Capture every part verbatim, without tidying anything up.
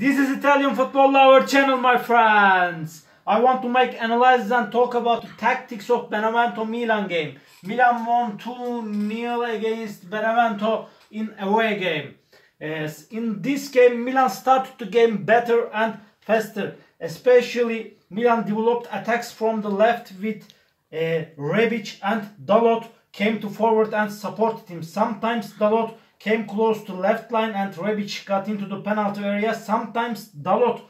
This is Italian Football Lover channel, my friends. I want to make analysis and talk about the tactics of Benevento Milan game. Milan won two nil against Benevento in away game. Yes, in this game Milan started the game better and faster. Especially Milan developed attacks from the left with uh, Rebic, and Dalot came to forward and supported him. Sometimes Dalot came close to left line and Rebic got into the penalty area. Sometimes Dalot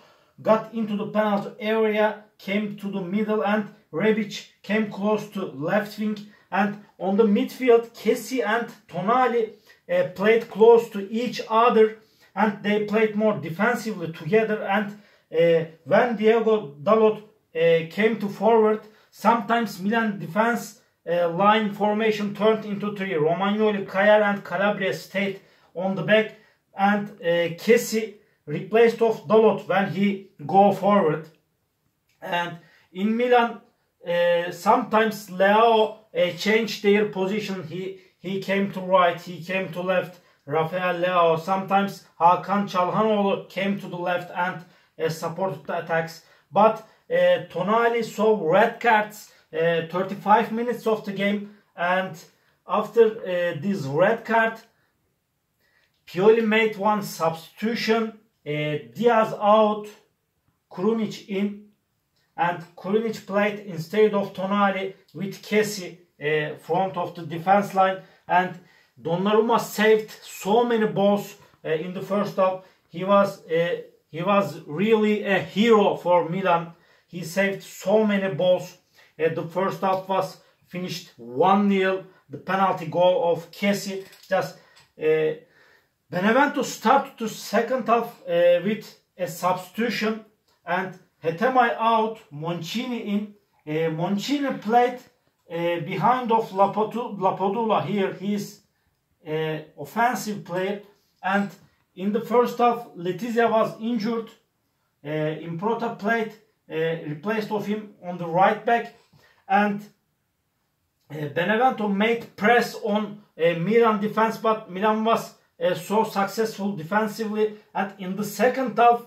got into the penalty area, came to the middle, and Rebic came close to left wing. And on the midfield, Kessié and Tonali uh, played close to each other, and they played more defensively together. And uh, when Diego Dalot uh, came to forward, sometimes Milan defense uh, line formation turned into three. Romagnoli, Kaya and Calabria stayed on the back, and uh, Kessié replaced off Dalot when he go forward. And in Milan, uh, sometimes Leão Uh, changed their position. He he came to right, he came to left, Rafael Leão. Sometimes Hakan Çalhanoğlu came to the left and uh, supported the attacks. But uh, Tonali saw red cards uh, thirty-five minutes of the game, and after uh, this red card, Pioli made one substitution. Uh, Diaz out, Krunić in. And Krunić played instead of Tonali with Kessié in uh, front of the defense line. And Donnarumma saved so many balls uh, in the first half. He was, uh, he was really a hero for Milan. He saved so many balls. Uh, the first half was finished one nil. The penalty goal of Kessié. Just uh, Benevento started the second half uh, with a substitution. And Hetemay out, Moncini in. Uh, Moncini played uh, behind of Lapadula here. He's an uh, offensive player. And in the first half, Letizia was injured. Uh, Improta played, uh, replaced of him on the right back. And uh, Benevento made press on uh, Milan defense, but Milan was uh, so successful defensively. And in the second half,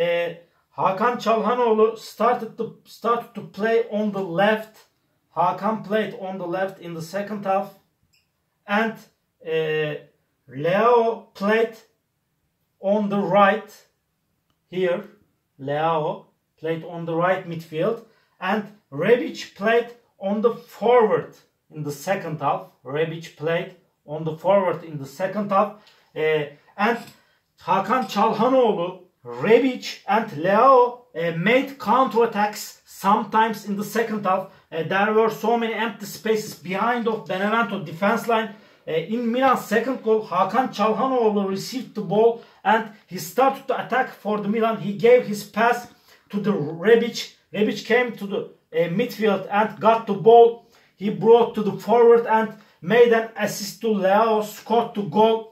uh, Hakan Çalhanoğlu started to, started to play on the left. Hakan played on the left in the second half. And uh, Leão played on the right here. Leão played on the right midfield. And Rebic played on the forward in the second half. Rebic played on the forward in the second half. Uh, and Hakan Çalhanoğlu, Rebic and Leão uh, made counterattacks sometimes in the second half. Uh, there were so many empty spaces behind of Benevento defense line. Uh, in Milan's second goal, Hakan Çalhanoğlu received the ball and he started to attack for the Milan. He gave his pass to the Rebic. Rebic came to the uh, midfield and got the ball. He brought to the forward and made an assist to Leão, scored the goal.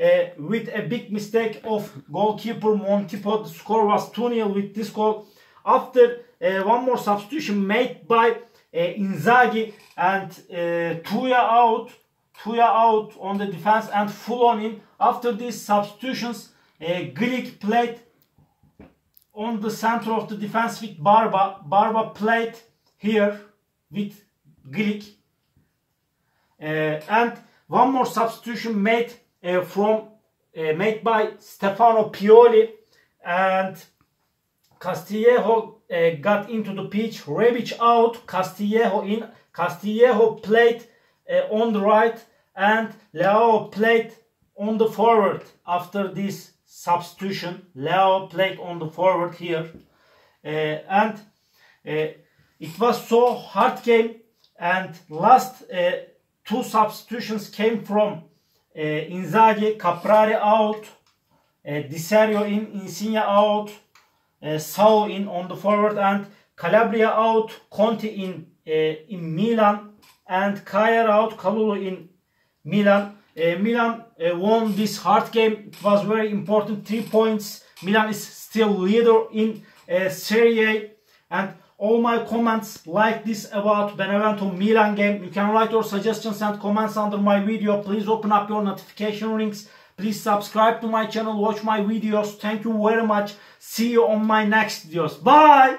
Uh, with a big mistake of goalkeeper Montipo. The score was two nil with this goal. After uh, one more substitution made by uh, Inzaghi, and uh, Tuya out, Tuya out on the defense and Fulon in. After these substitutions, uh, Glik played on the center of the defense with Barba. Barba played here with Glik. Uh, and one more substitution made Uh, from uh, made by Stefano Pioli, and Castillejo uh, got into the pitch. Rebic out, Castillejo in. Castillejo played uh, on the right and Leão played on the forward. After this substitution, Leão played on the forward here. Uh, and uh, it was so hard game, and last uh, two substitutions came from Uh, Inzaghi. Caprari out, uh, Di Serio in, Insigne out, uh, Sau in on the forward, and Calabria out, Conti in uh, in Milan, and Kjær out, Kalulu in Milan. Uh, Milan uh, won this hard game. It was very important, three points. Milan is still leader in uh, Serie A. And all my comments like this about Benevento Milan game. You can write your suggestions and comments under my video. Please open up your notification rings Please subscribe to my channel, watch my videos. Thank you very much. See you on my next videos. Bye.